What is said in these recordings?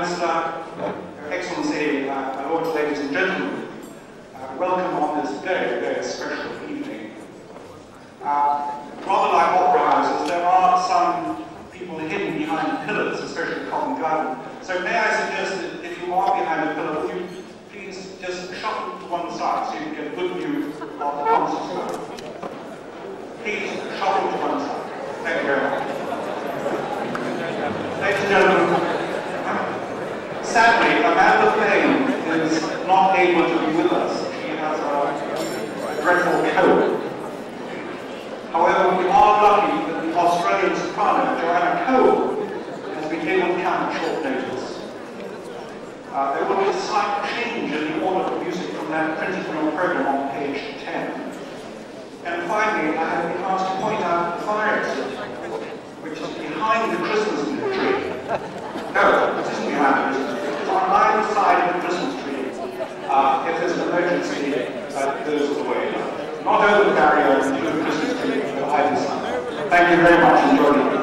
That's our excellent day, my lords, ladies and gentlemen. Welcome on this very, very special evening. Rather like opera houses, there are some people hidden behind the pillars, especially Covent Garden. So may I suggest that if you are behind a pillar, would you please just shuffle to one side so you can get a good view of the concert. Please shuffle to one side. Thank you very much. Ladies and gentlemen, sadly, Amanda Payne is not able to be with us. She has a dreadful cold. However, we are lucky that the Australian soprano, Joanna Cole, has been able to come at short notice. There will be a slight change in the order of music from that printed from our program on page 10. And finally, I have been asked to point out the fire exit, which is behind the Christmas tree. No, it isn't behind the Christmas tree. It's on either side of the Christmas tree. If there's an emergency, that goes all the way. Not over the barrier, into the Christmas tree, but either side. Thank you very much for joining me.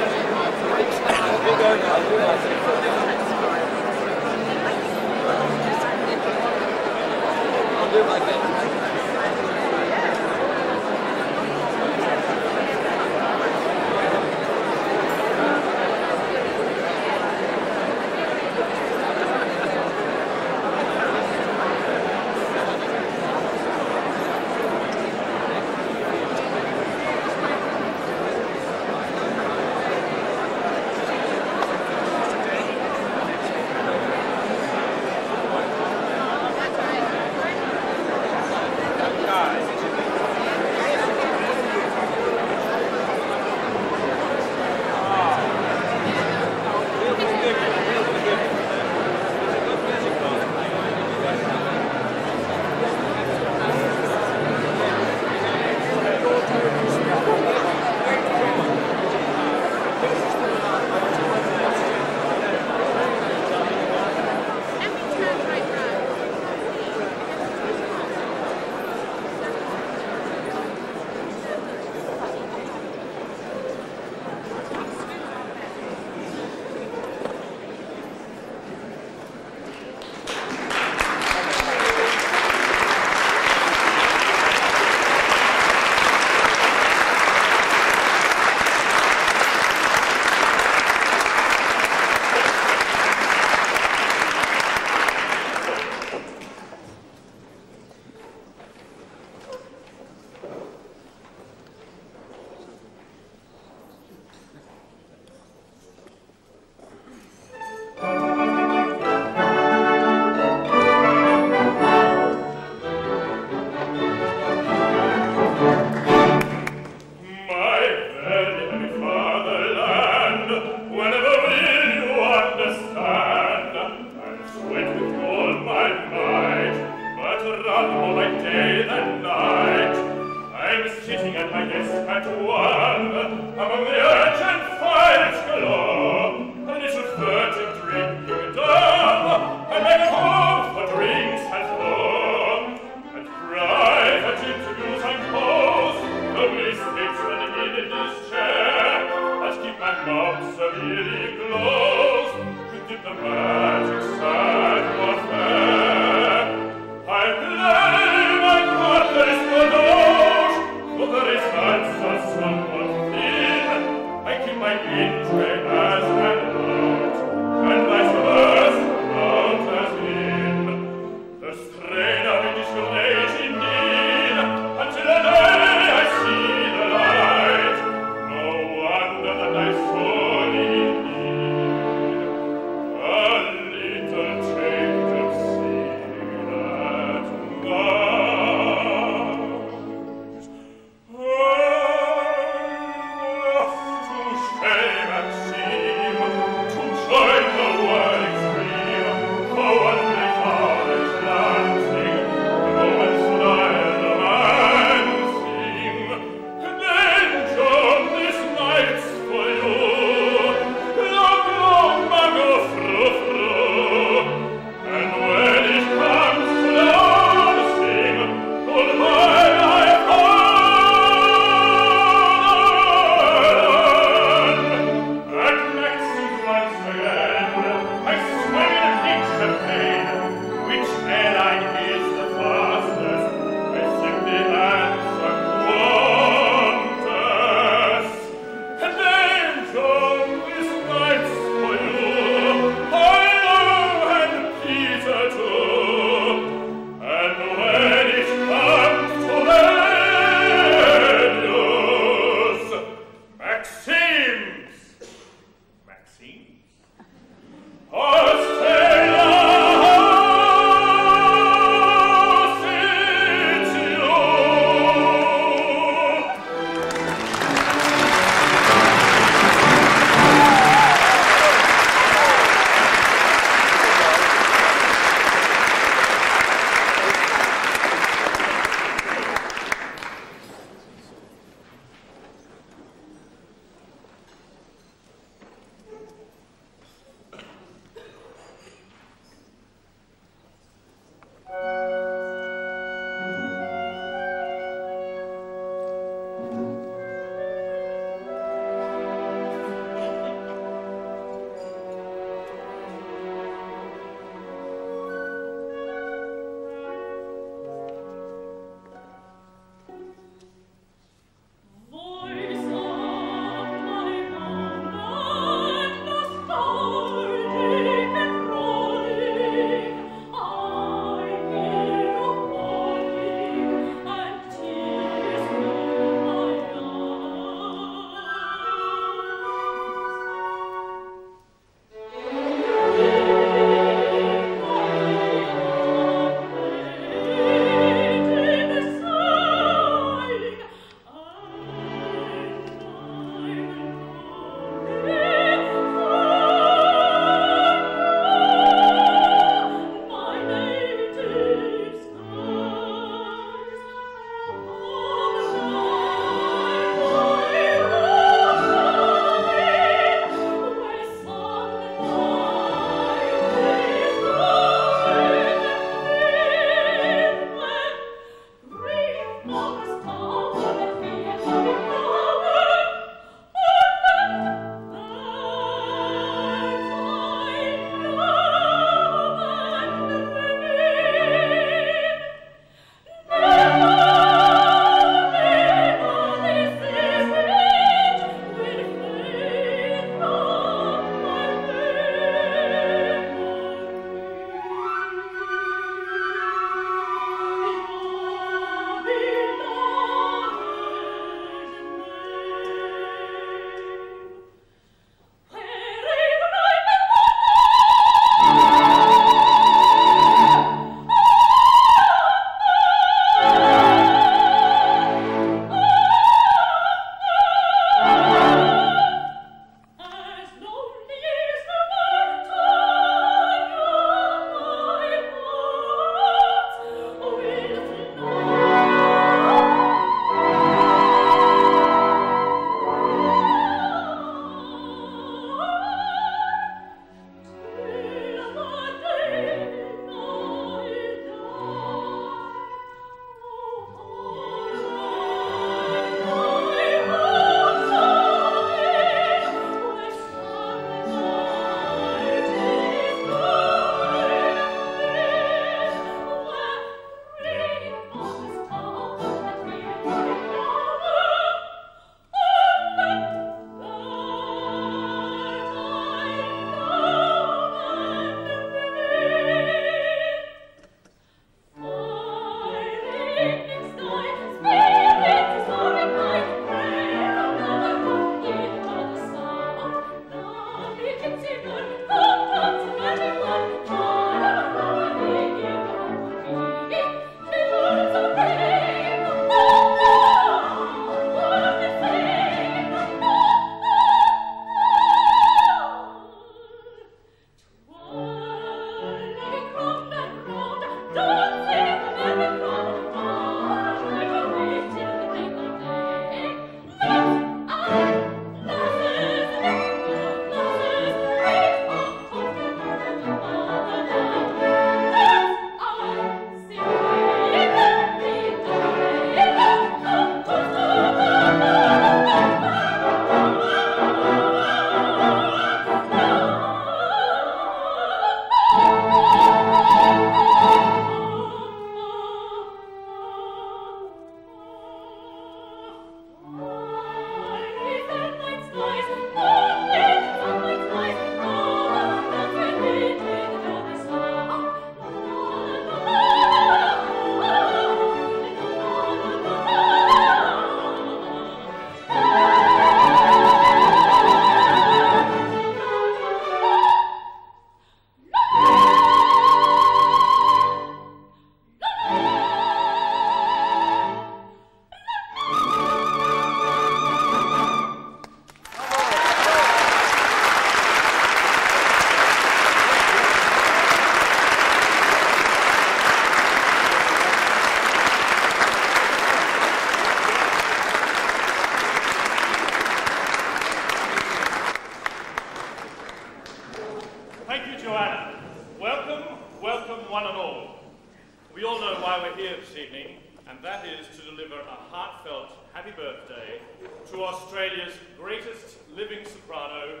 deliver a heartfelt happy birthday to Australia's greatest living soprano,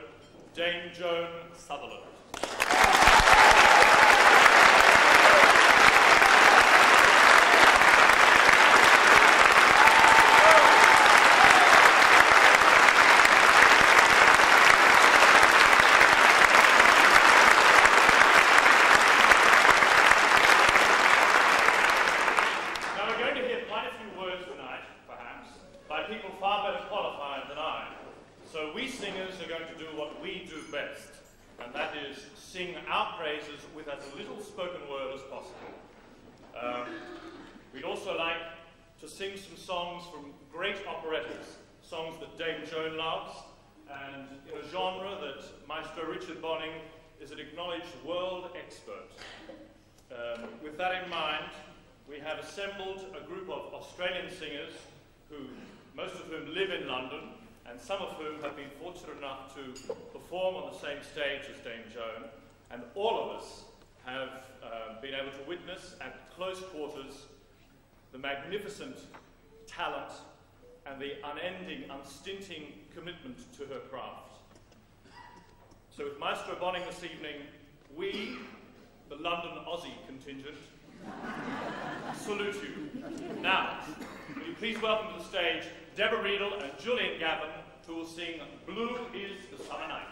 Dame Joan Sutherland. Richard Bonynge is an acknowledged world expert. With that in mind, we have assembled a group of Australian singers, most of whom live in London, and some of whom have been fortunate enough to perform on the same stage as Dame Joan, and all of us have been able to witness at close quarters the magnificent talent and the unending, unstinting commitment to her craft. So with Maestro Bonynge this evening, we, the London Aussie contingent, salute you. Now, will you please welcome to the stage Deborah Riedel and Julian Gavin, who will sing Blue is the Summer Night.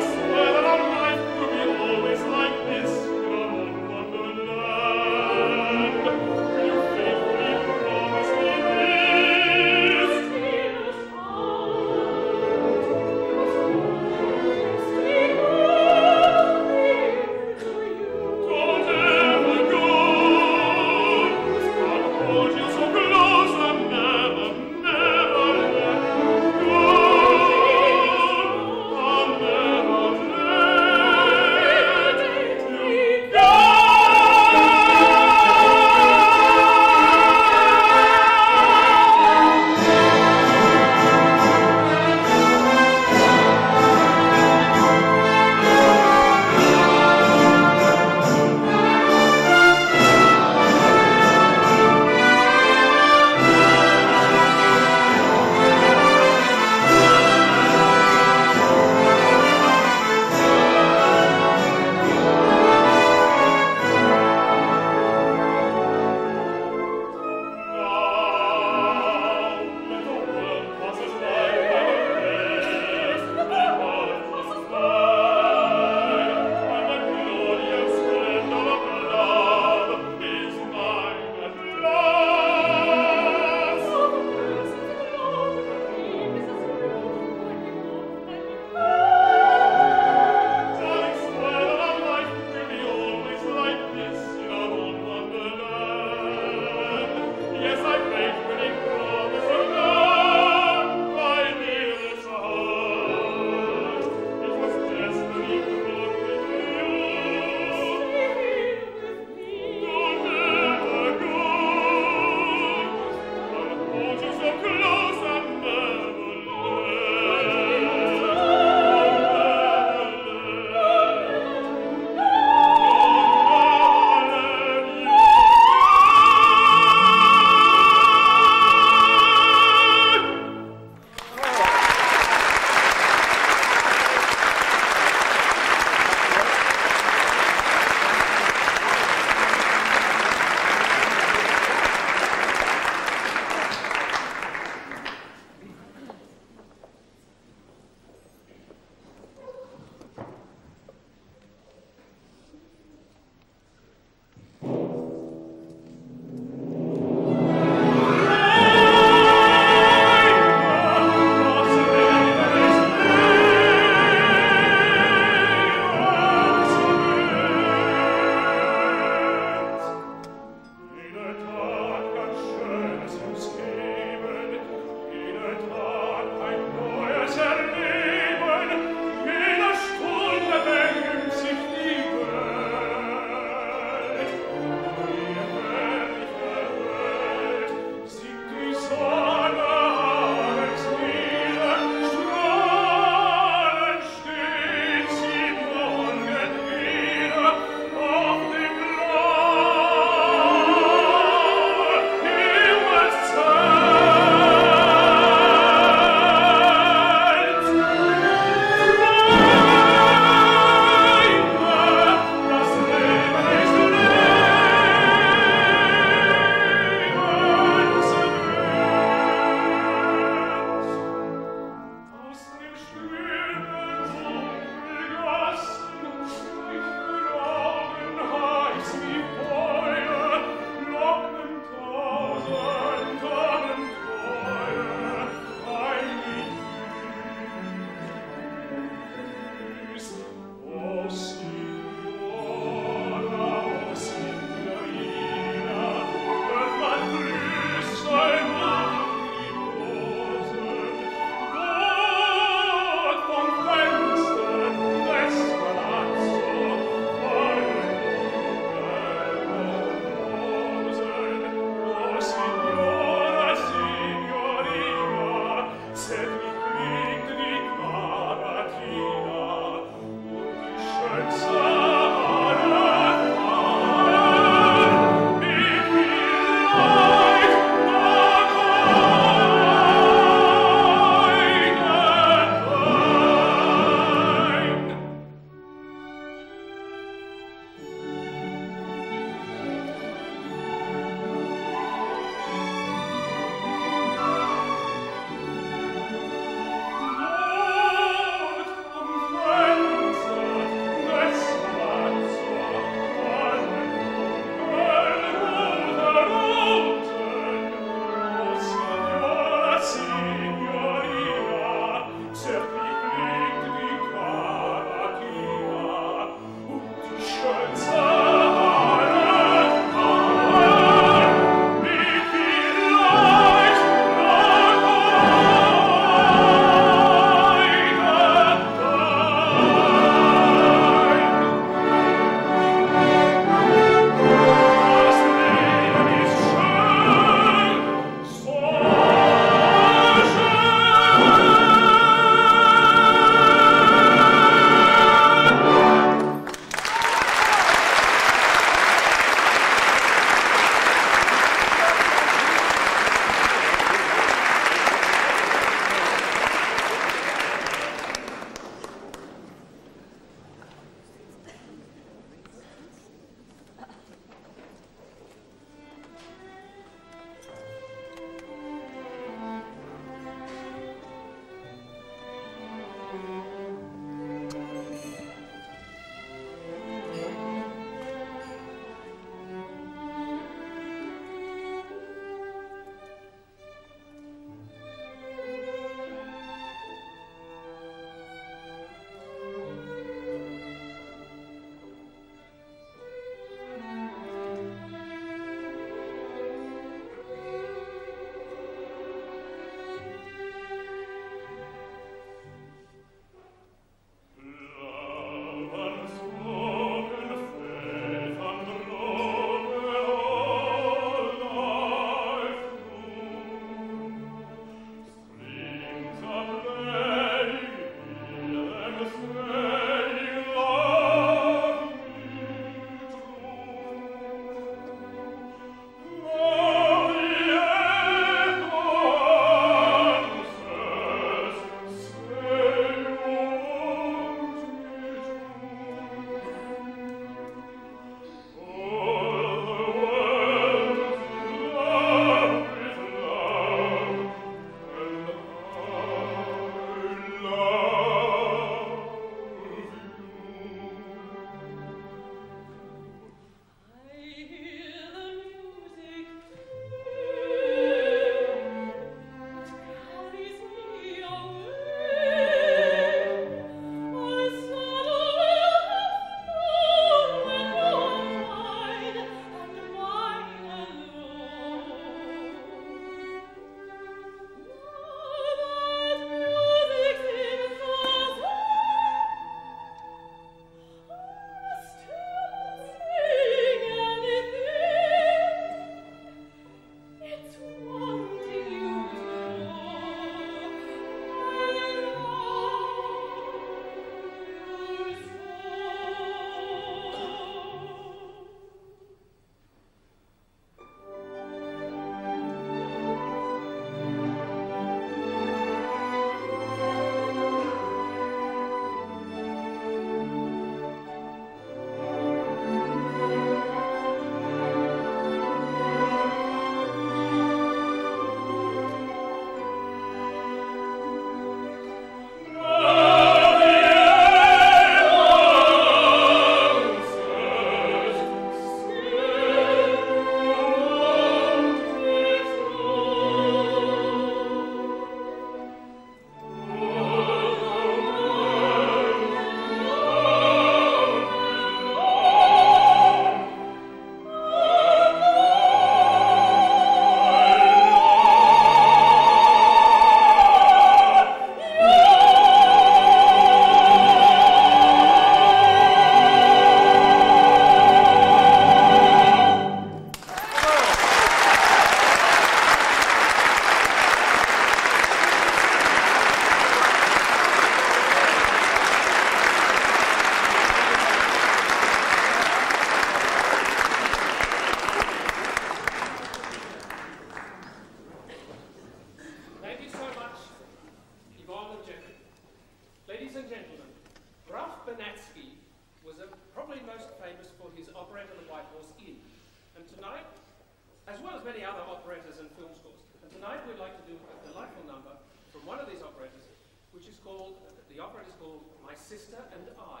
as well as many other operettas and film scores. And tonight we'd like to do a delightful number from one of these operettas, which is called, the opera is called My Sister and I.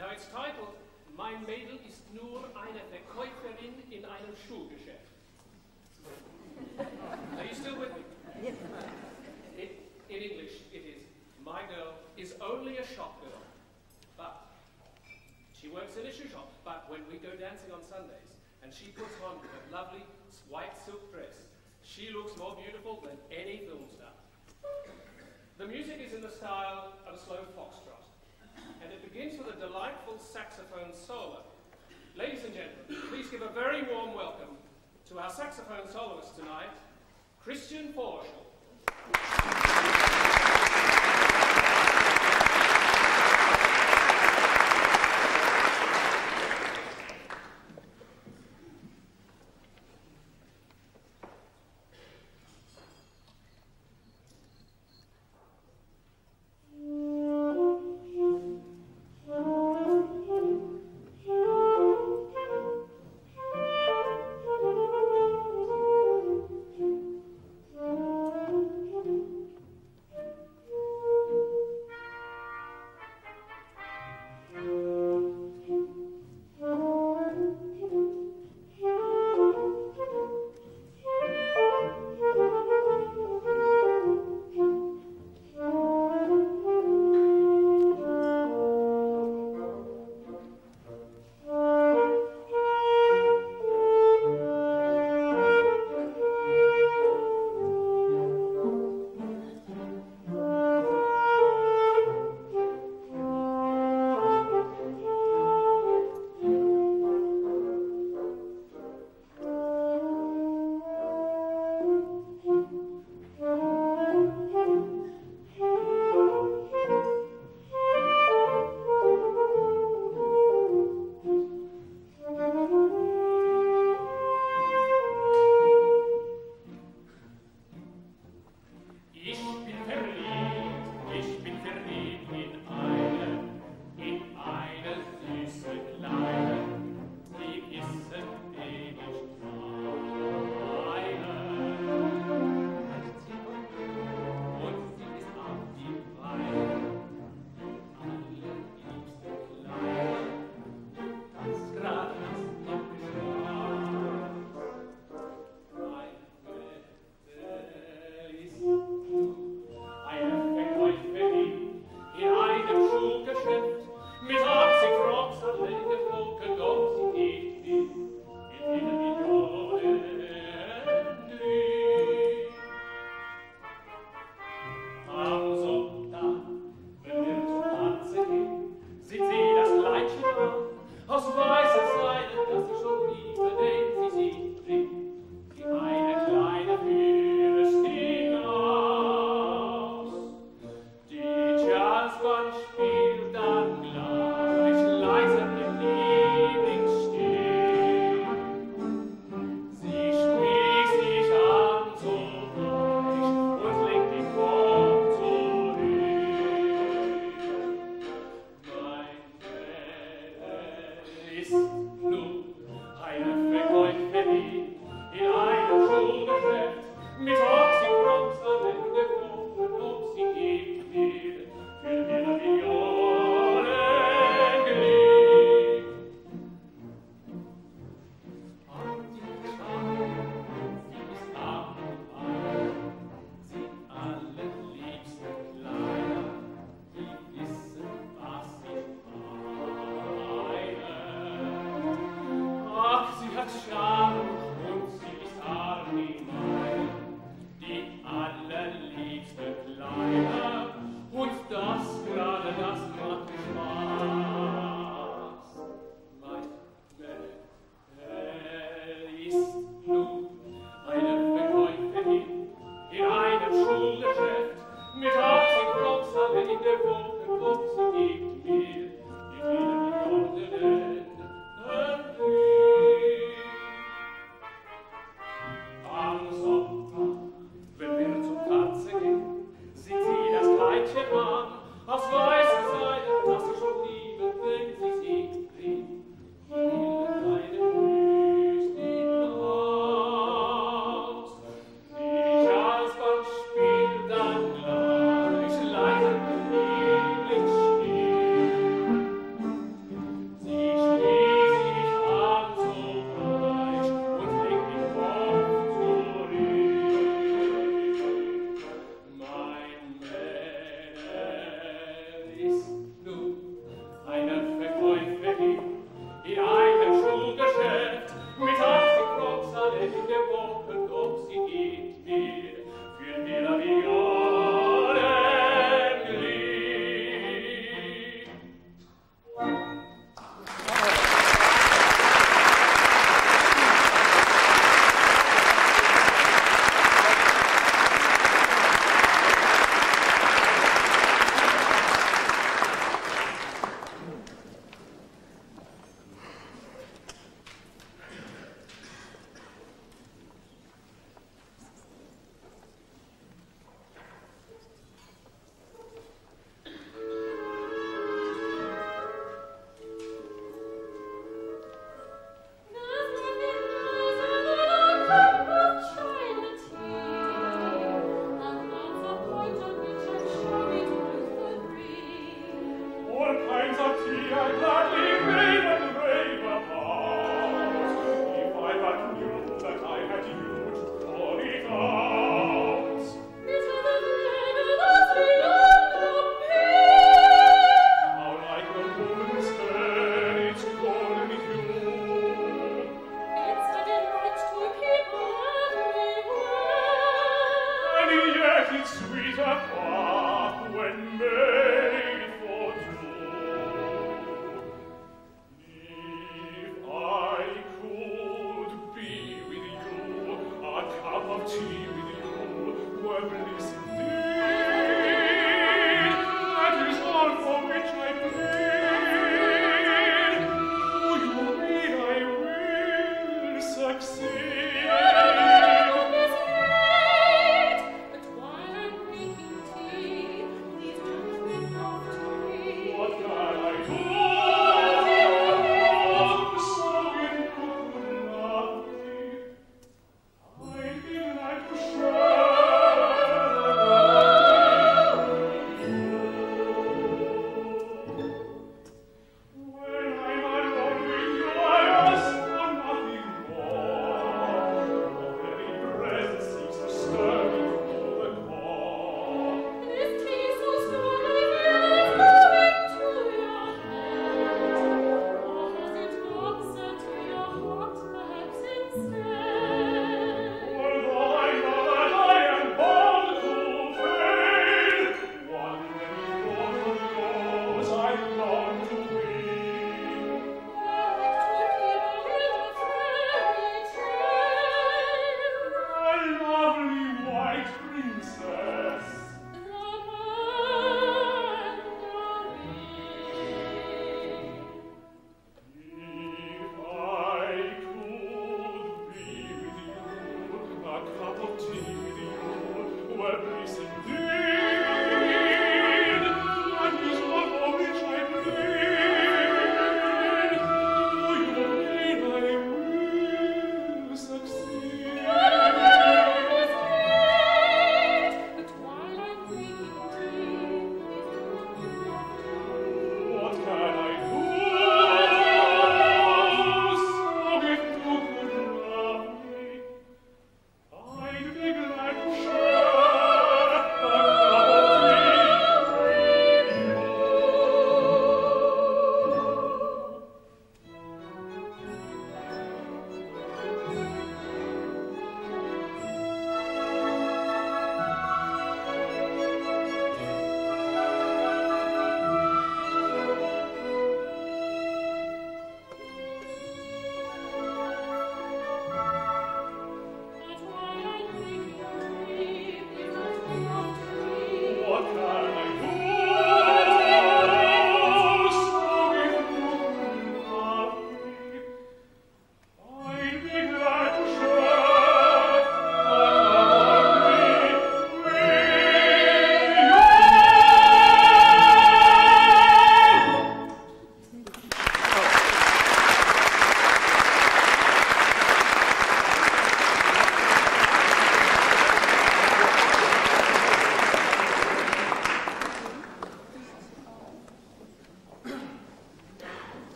Now it's titled, Mein Mädel ist nur eine Verkäuferin in einem Schuhgeschäft. Are you still with me? Yes. In English it is, my girl is only a shop girl, but she works in a shoe shop, but when we go dancing on Sundays and she puts on her lovely white silk dress, she looks more beautiful than any film star. The music is in the style of a slow foxtrot, and it begins with a delightful saxophone solo. Ladies and gentlemen, please give a very warm welcome to our saxophone soloist tonight, Christian Forschel. I'm sorry.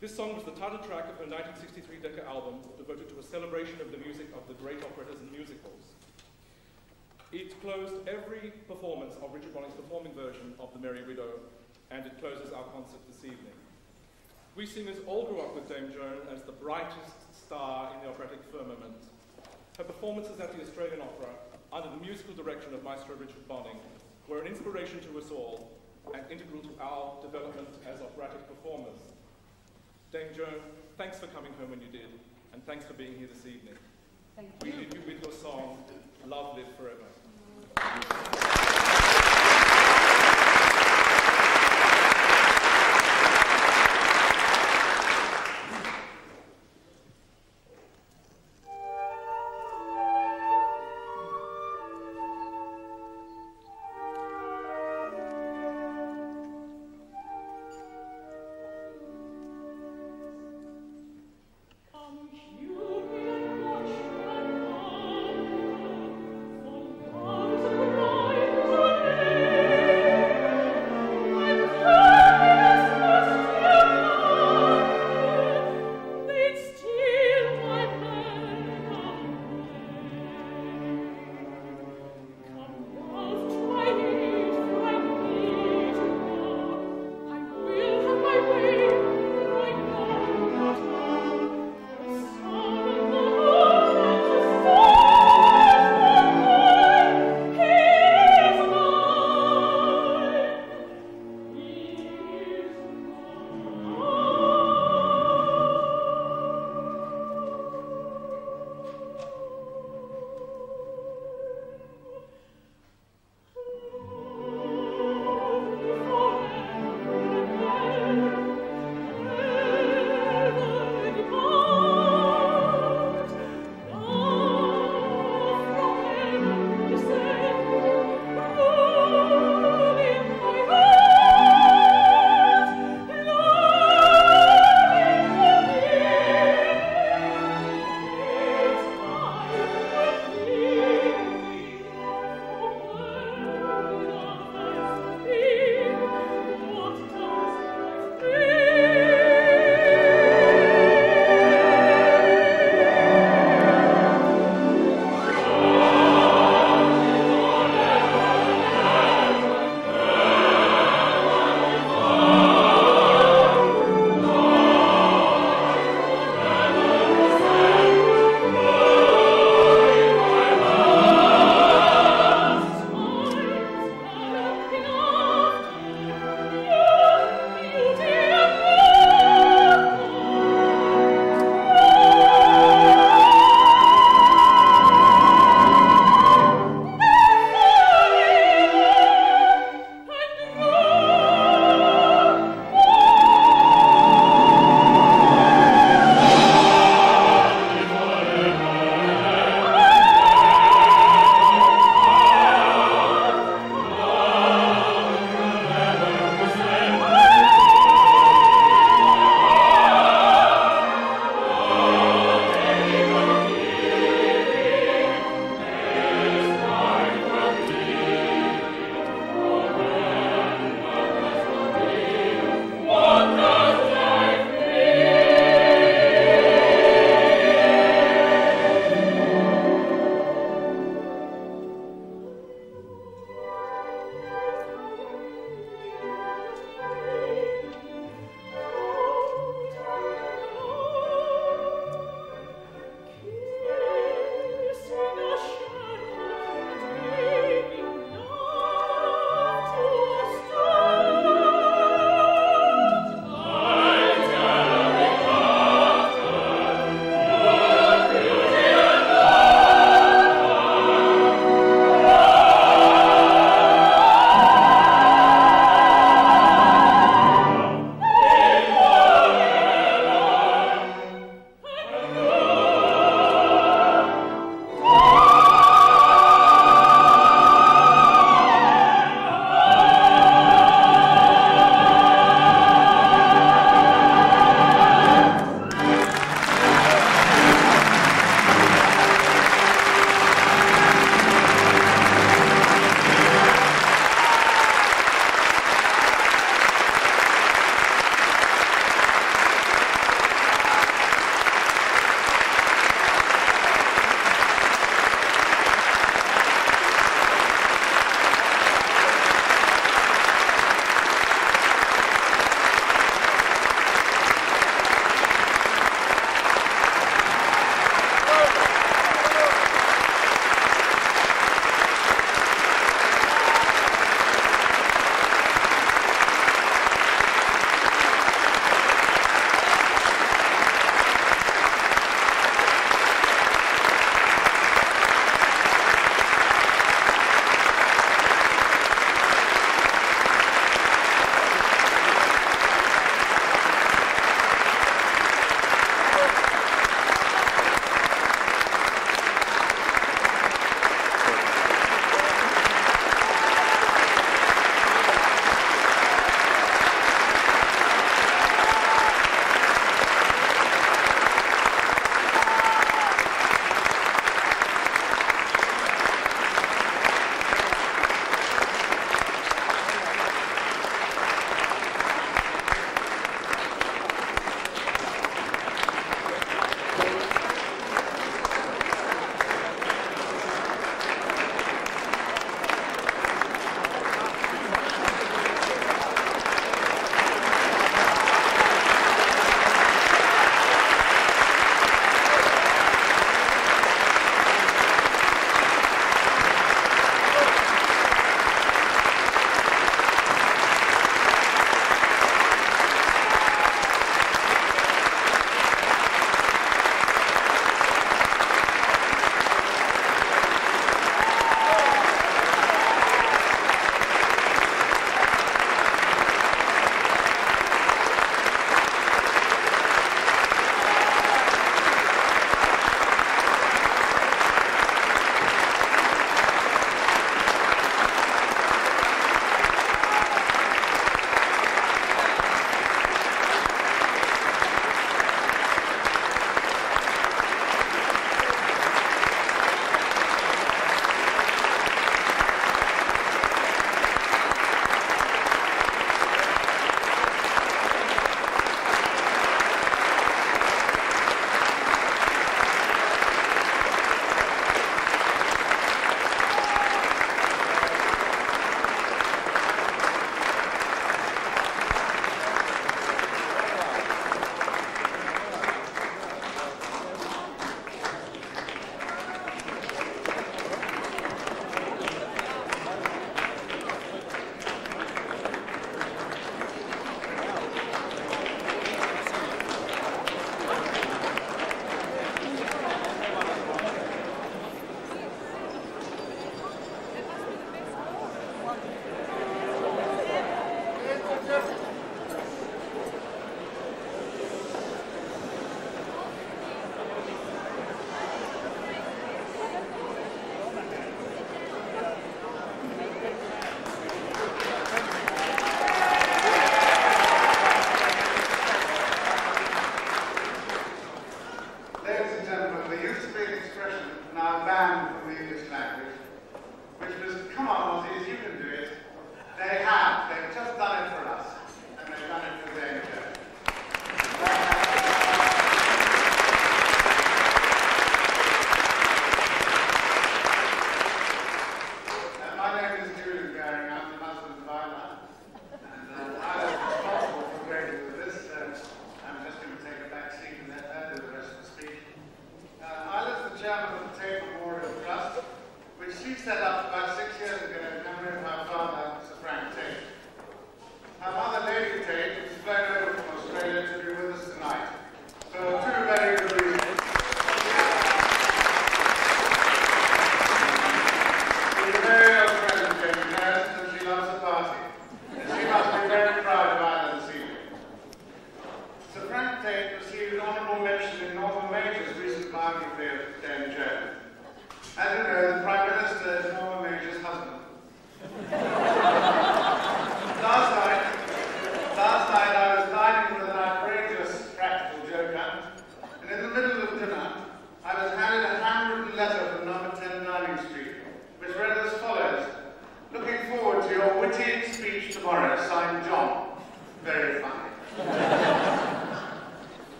This song was the title track of her 1963 Decca album devoted to a celebration of the music of the great operettas and musicals. It closed every performance of Richard Bonynge's performing version of The Merry Widow, and it closes our concert this evening. We singers all grew up with Dame Joan as the brightest star in the operatic firmament. Her performances at the Australian Opera, under the musical direction of Maestro Richard Bonynge, were an inspiration to us all and integral to our development as operatic performers. Dame Joan, thanks for coming home when you did, and thanks for being here this evening. Thank you. We leave you with your song, Love Live Forever. Oh,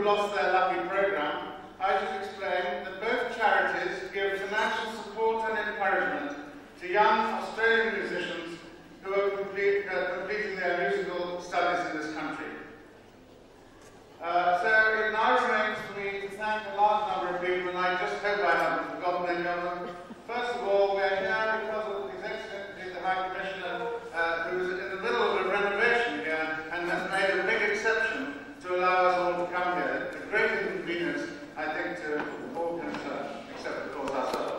who lost their lucky program, I should explain that both charities give financial support and encouragement to young Australian musicians who are completing their musical studies in this country. So it now remains for me to thank a large number of people, and I just hope I haven't forgotten any of them. First of all, we are here because of His Excellency the High Commissioner, who is in the middle of a renovation here and has made a big exception to allow us all to come here. It's a great inconvenience, I think, to all concerned, except of course ourselves.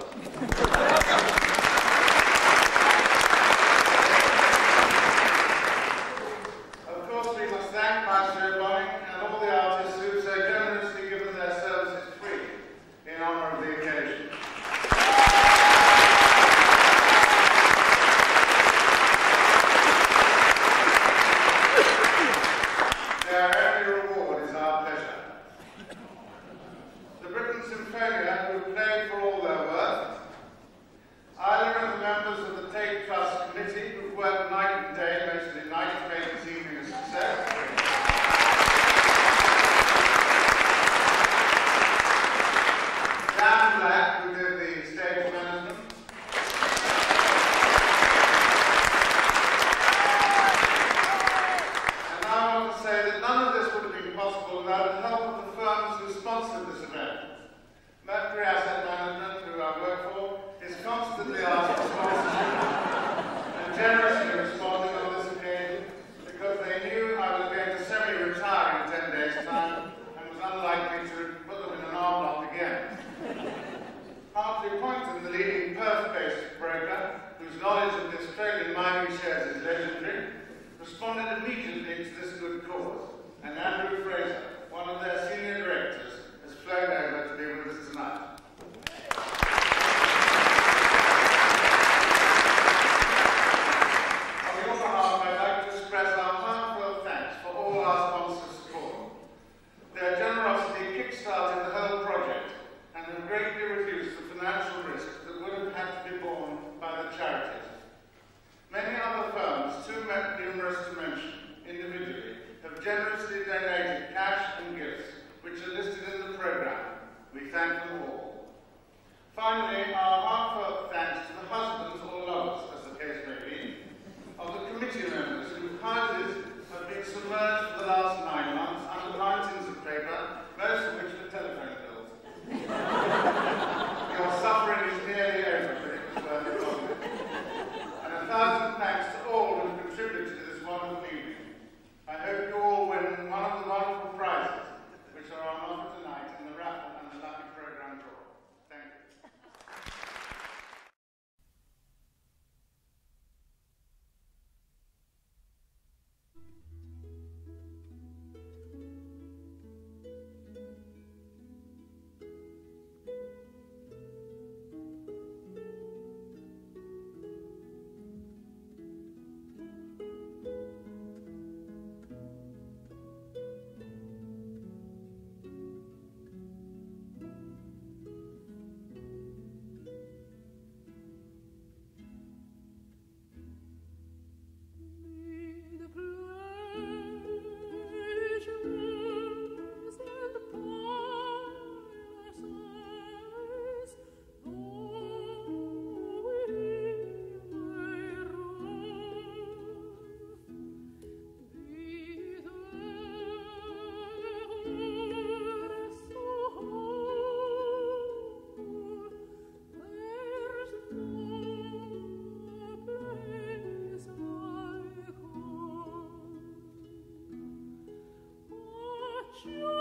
Sure.